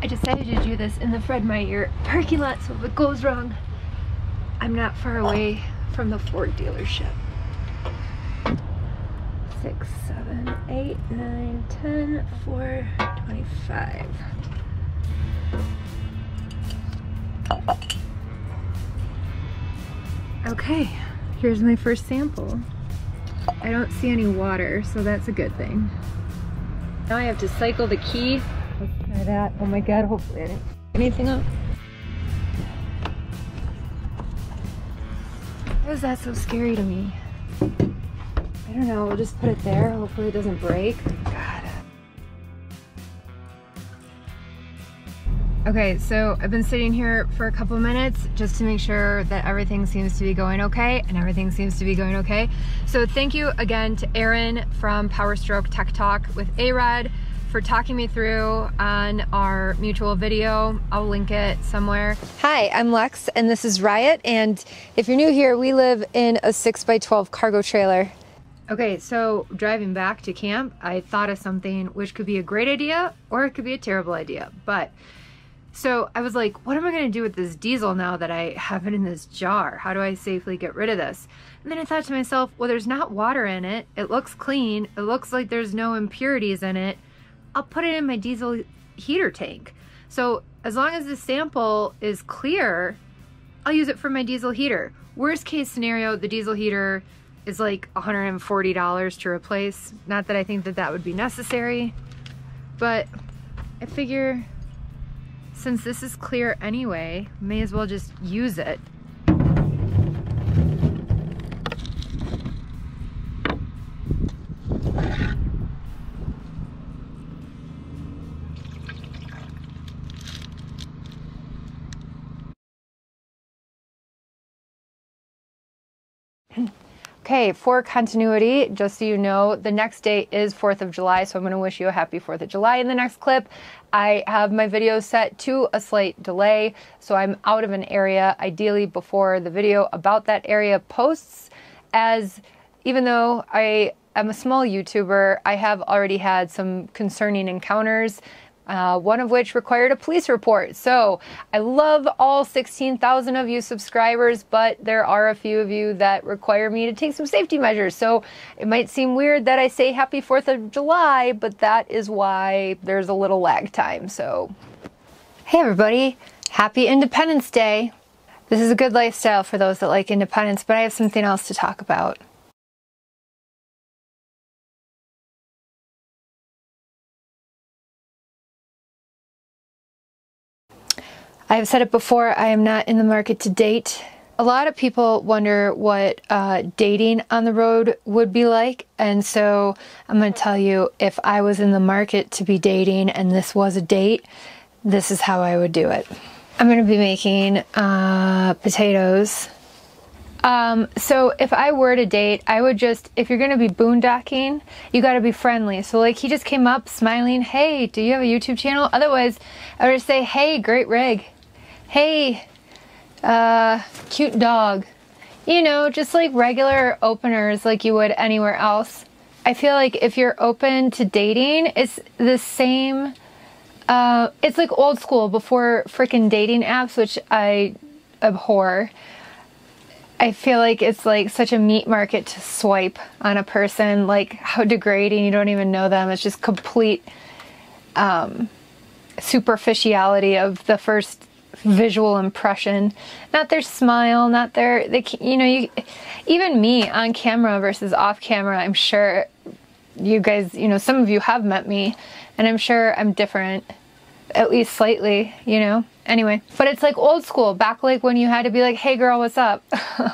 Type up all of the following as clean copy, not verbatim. I decided to do this in the Fred Meyer parking lot, so if it goes wrong, I'm not far away from the Ford dealership. 6, 7, 8, 9, 10, 4, 25. Okay, here's my first sample. I don't see any water, so that's a good thing. Now I have to cycle the key. Let's try that. Oh my god, hopefully I didn't f anything up. Why is that so scary to me? I don't know, we'll just put it there. Hopefully it doesn't break. God. Okay, so I've been sitting here for a couple minutes just to make sure that everything seems to be going okay, and everything seems to be going okay. So thank you again to Aaron from Power Stroke Tech Talk with Rod for talking me through on our mutual video. I'll link it somewhere. Hi, I'm Lex and this is Riot, and if you're new here, we live in a 6x12 cargo trailer. Okay, so driving back to camp, I thought of something which could be a great idea or it could be a terrible idea, but so I was like, what am I gonna do with this diesel now that I have it in this jar? How do I safely get rid of this? And then I thought to myself, well, there's not water in it. It looks clean. It looks like there's no impurities in it. I'll put it in my diesel heater tank. So as long as the sample is clear, I'll use it for my diesel heater. Worst case scenario, the diesel heater is like $140 to replace. Not that I think that that would be necessary, but I figure since this is clear anyway, may as well just use it. Okay, for continuity, just so you know, the next day is 4th of July, so I'm going to wish you a happy 4th of July. In the next clip, I have my video set to a slight delay, so I'm out of an area, ideally before the video about that area posts, as even though I am a small YouTuber, I have already had some concerning encounters. One of which required a police report. So I love all 16,000 of you subscribers, but there are a few of you that require me to take some safety measures. So it might seem weird that I say happy 4th of July, but that is why there's a little lag time. So, hey everybody, happy Independence Day. This is a good lifestyle for those that like independence, but I have something else to talk about. I have said it before, I am not in the market to date. A lot of people wonder what dating on the road would be like, and so I'm gonna tell you, if I was in the market to be dating and this was a date, this is how I would do it. I'm gonna be making potatoes. So if I were to date, I would just, if you're going to be boondocking, you got to be friendly. So like he just came up smiling, hey, do you have a YouTube channel? Otherwise, I would just say, hey, great rig. Hey, cute dog. You know, just like regular openers like you would anywhere else. I feel like if you're open to dating, it's the same, it's like old school before freaking dating apps, which I abhor. I feel like it's like such a meat market to swipe on a person, like how degrading, you don't even know them. It's just complete superficiality of the first visual impression. Not their smile, not their, you know, even me on camera versus off camera, I'm sure you guys, you know, some of you have met me and I'm sure I'm different, at least slightly, you know? Anyway, but it's like old school, back like when you had to be like, hey girl, what's up?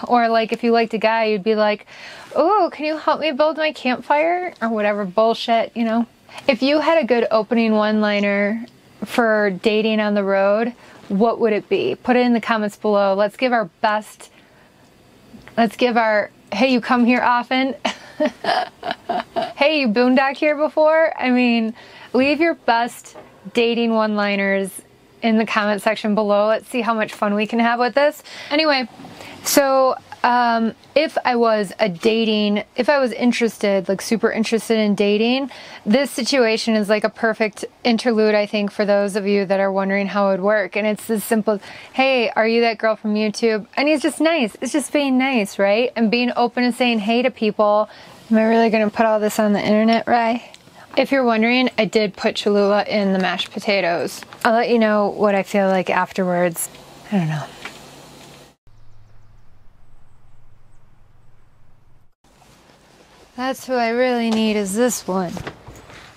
Or like if you liked a guy, you'd be like, oh, can you help me build my campfire? Or whatever bullshit, you know? If you had a good opening one-liner for dating on the road, what would it be? Put it in the comments below. Let's give our best, let's give our, hey, you come here often? Hey, you boondock here before? I mean, leave your best dating one-liners in the comment section below. Let's see how much fun we can have with this. Anyway, so If I was interested, like super interested in dating, this situation is like a perfect interlude, I think, for those of you that are wondering how it would work. And it's as simple as, hey, are you that girl from YouTube? And he's just nice. It's just being nice, right? And being open and saying hey to people. Am I really going to put all this on the internet, Rye? If you're wondering, I did put Cholula in the mashed potatoes. I'll let you know what I feel like afterwards. I don't know. That's who I really need is this one.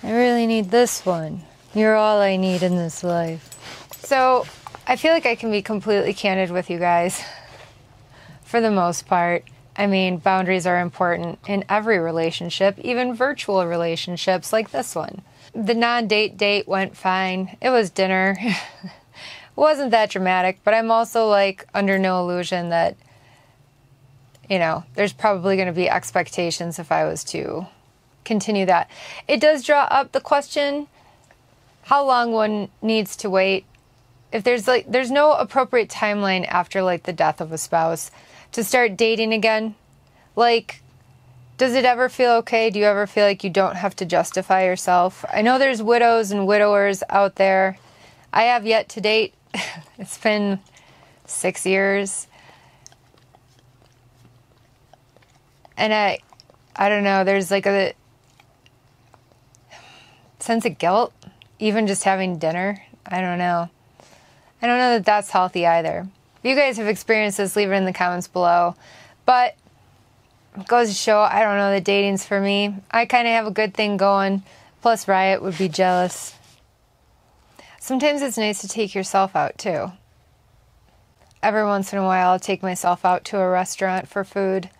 I really need this one. You're all I need in this life. So I feel like I can be completely candid with you guys. For the most part. I mean, boundaries are important in every relationship, even virtual relationships like this one. The non-date date went fine. It was dinner. It wasn't that dramatic, but I'm also like under no illusion that, you know, there's probably going to be expectations if I was to continue that. It does draw up the question how long one needs to wait. If there's no appropriate timeline after like the death of a spouse to start dating again. Like, does it ever feel okay? Do you ever feel like you don't have to justify yourself? I know there's widows and widowers out there. I have yet to date. It's been 6 years. And I don't know, there's like a sense of guilt, even just having dinner. I don't know. I don't know that that's healthy either. If you guys have experienced this, leave it in the comments below. But it goes to show, I don't know that dating's for me. I kind of have a good thing going. Plus, Riot would be jealous. Sometimes it's nice to take yourself out too. Every once in a while, I'll take myself out to a restaurant for food.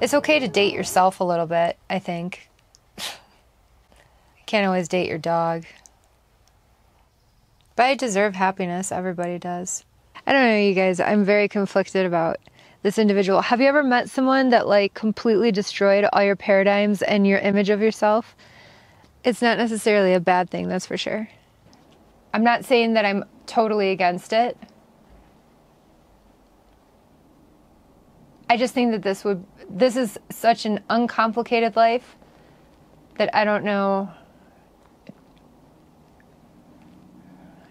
It's okay to date yourself a little bit, I think. You can't always date your dog. But I deserve happiness, everybody does. I don't know, you guys, I'm very conflicted about this individual. Have you ever met someone that like completely destroyed all your paradigms and your image of yourself? It's not necessarily a bad thing, that's for sure. I'm not saying that I'm totally against it. I just think that this is such an uncomplicated life that I don't know.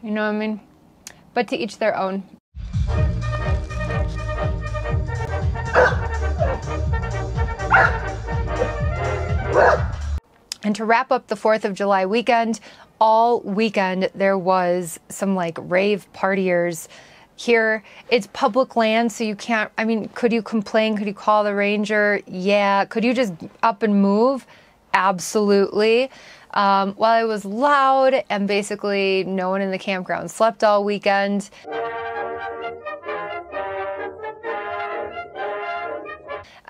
You know what I mean? But to each their own. And to wrap up the 4th of July weekend, all weekend there was some like rave partiers. Here, it's public land, so you can't, I mean, could you complain? Could you call the ranger? Yeah. Could you just up and move? Absolutely. While it was loud and basically no one in the campground slept all weekend,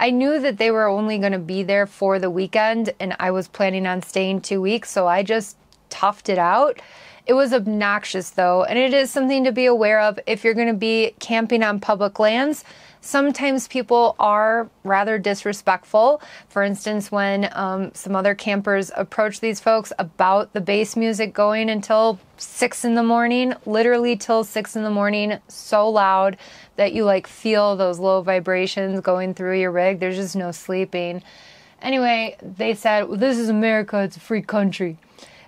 I knew that they were only going to be there for the weekend, and I was planning on staying 2 weeks, so I just toughed it out. It was obnoxious though, and it is something to be aware of if you're going to be camping on public lands. Sometimes people are rather disrespectful. For instance, when some other campers approached these folks about the bass music going until 6 in the morning, literally till 6 in the morning, so loud that you like feel those low vibrations going through your rig. There's just no sleeping. Anyway, they said, well, this is America, it's a free country.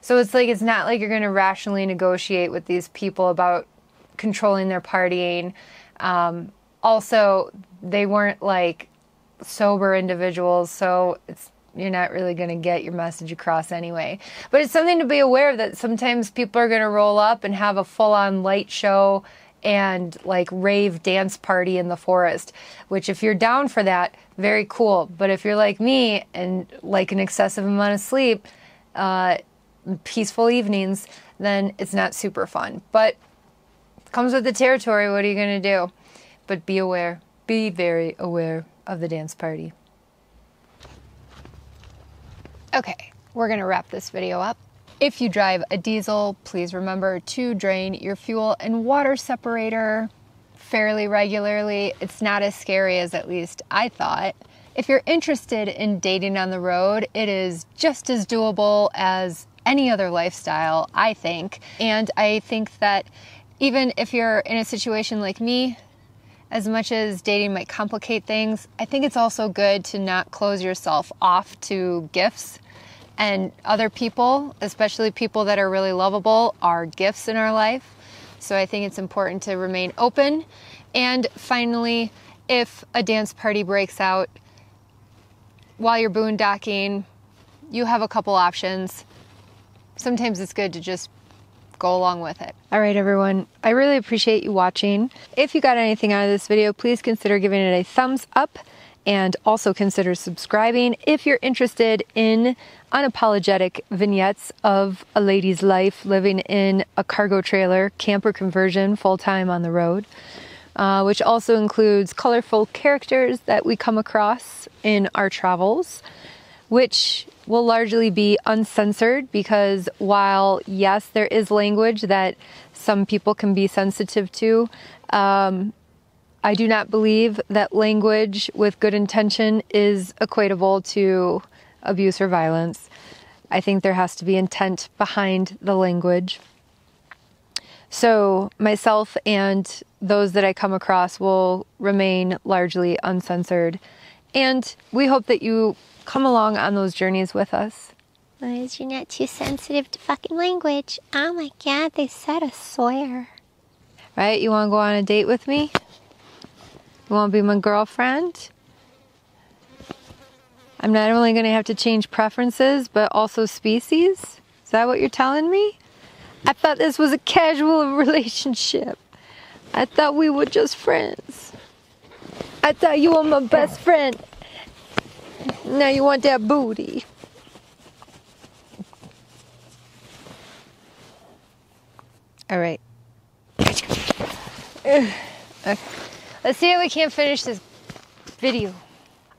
So it's like, it's not like you're going to rationally negotiate with these people about controlling their partying. Also, they weren't like sober individuals, so it's, you're not really going to get your message across anyway. But it's something to be aware of that sometimes people are going to roll up and have a full-on light show and like rave dance party in the forest, which if you're down for that, very cool. But if you're like me and like an excessive amount of sleep, peaceful evenings, then it's not super fun. But it comes with the territory. What are you going to do? But be aware. Be very aware of the dance party. Okay, we're going to wrap this video up. If you drive a diesel, please remember to drain your fuel and water separator fairly regularly. It's not as scary as at least I thought. If you're interested in dating on the road, it is just as doable as any other lifestyle, I think. And I think that even if you're in a situation like me, As much as dating might complicate things, I think it's also good to not close yourself off to gifts. And other people, especially people that are really lovable, are gifts in our life. So I think it's important to remain open. And finally, if a dance party breaks out while you're boondocking, you have a couple options. Sometimes it's good to just go along with it. All right, everyone. I really appreciate you watching. If you got anything out of this video, please consider giving it a thumbs up and also consider subscribing if you're interested in unapologetic vignettes of a lady's life living in a cargo trailer, camper conversion, full-time on the road, which also includes colorful characters that we come across in our travels, which will largely be uncensored because while, yes, there is language that some people can be sensitive to, I do not believe that language with good intention is equatable to abuse or violence. I think there has to be intent behind the language. So myself and those that I come across will remain largely uncensored. And we hope that you come along on those journeys with us. As long as you're not too sensitive to fucking language. Oh my God, they said a swear. Right, you want to go on a date with me? You want to be my girlfriend? I'm not only going to have to change preferences, but also species? Is that what you're telling me? I thought this was a casual relationship. I thought we were just friends. I thought you were my best friend. Now you want that booty. All right. Okay. Let's see if we can't finish this video.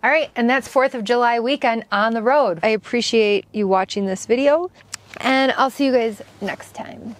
All right, and that's 4th of July weekend on the road. I appreciate you watching this video, and I'll see you guys next time.